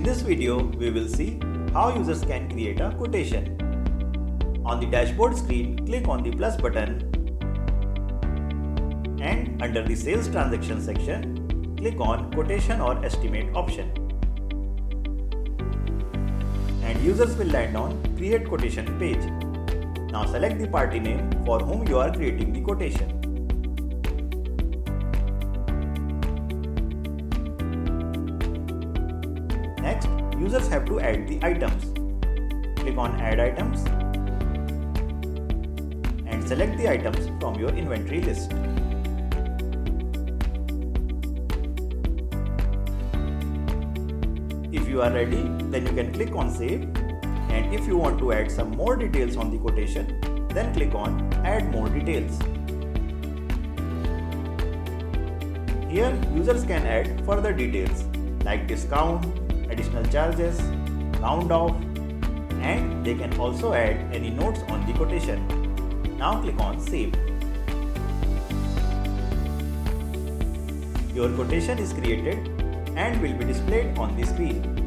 In this video, we will see how users can create a quotation. On the dashboard screen, click on the plus button and under the sales transaction section, click on quotation or estimate option. And users will land on create quotation page. Now select the party name for whom you are creating the quotation. Next, users have to add the items. Click on Add Items and select the items from your inventory list. If you are ready, then you can click on Save, and if you want to add some more details on the quotation, then click on Add More Details. Here, users can add further details like discount, additional charges, round off, and they can also add any notes on the quotation. Now click on Save. Your quotation is created and will be displayed on the screen.